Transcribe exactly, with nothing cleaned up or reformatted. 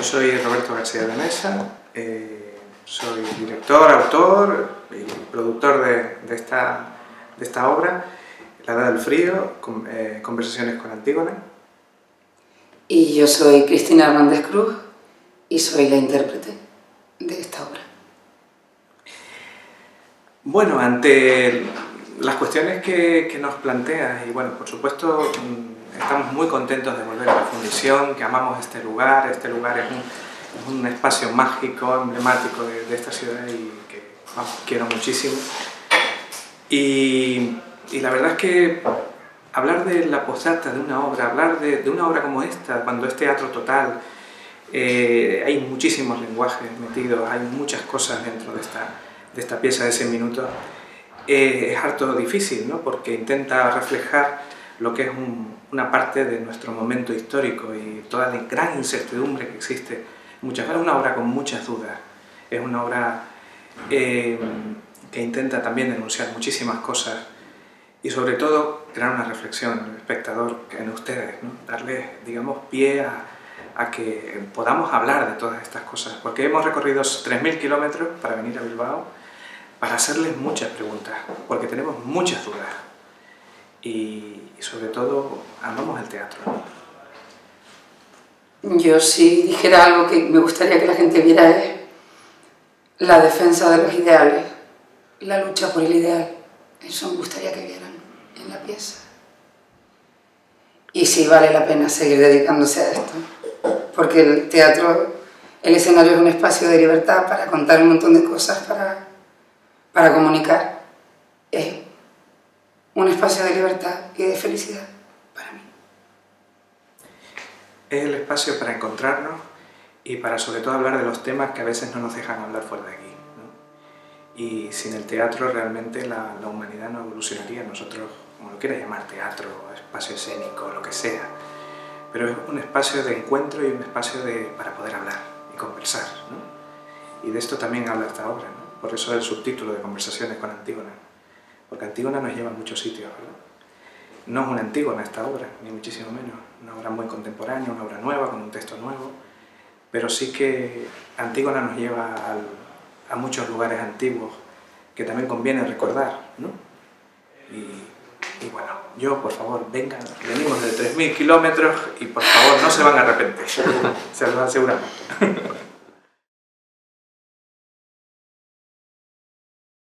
Yo soy Roberto García de Mesa, eh, soy director, autor y productor de, de, esta, de esta obra, La edad del frío, con, eh, conversaciones con Antígona. Y yo soy Cristina Hernández Cruz y soy la intérprete de esta obra. Bueno, ante las cuestiones que, que nos planteas, y bueno, por supuesto, estamos muy contentos de volver a la Fundición, que amamos este lugar. Este lugar es un, es un espacio mágico, emblemático de, de esta ciudad y que vamos, quiero muchísimo. Y, y la verdad es que hablar de la posdata de una obra, hablar de, de una obra como esta, cuando es teatro total, eh, hay muchísimos lenguajes metidos, hay muchas cosas dentro de esta, de esta pieza de cien minutos, eh, es harto difícil, ¿no? Porque intenta reflejar lo que es un, una parte de nuestro momento histórico y toda la gran incertidumbre que existe. Muchas veces es una obra con muchas dudas, es una obra eh, que intenta también denunciar muchísimas cosas y sobre todo crear una reflexión en el espectador, en ustedes, ¿no? Darles, digamos, pie a, a que podamos hablar de todas estas cosas, porque hemos recorrido tres mil kilómetros para venir a Bilbao para hacerles muchas preguntas, porque tenemos muchas dudas. Y sobre todo, amamos el teatro. Yo si dijera algo que me gustaría que la gente viera es la defensa de los ideales, la lucha por el ideal. Eso me gustaría que vieran en la pieza. Y sí vale la pena seguir dedicándose a esto, porque el teatro, el escenario es un espacio de libertad para contar un montón de cosas, para, para comunicar. Es un espacio de libertad y de felicidad para mí. Es el espacio para encontrarnos y para sobre todo hablar de los temas que a veces no nos dejan hablar fuera de aquí, ¿no? Y sin el teatro realmente la, la humanidad no evolucionaría. Nosotros, como lo quieras llamar, teatro, espacio escénico, lo que sea, pero es un espacio de encuentro y un espacio de, para poder hablar y conversar, ¿no? Y de esto también habla esta obra, ¿no? Por eso el subtítulo de Conversaciones con Antígona. Porque Antígona nos lleva a muchos sitios, ¿verdad? No es una Antígona esta obra, ni muchísimo menos. Una obra muy contemporánea, una obra nueva, con un texto nuevo. Pero sí que Antígona nos lleva al, a muchos lugares antiguos que también conviene recordar, ¿no? Y, y bueno, yo, por favor, vengan, venimos de tres mil kilómetros y por favor no se van a arrepentir, se los aseguramos.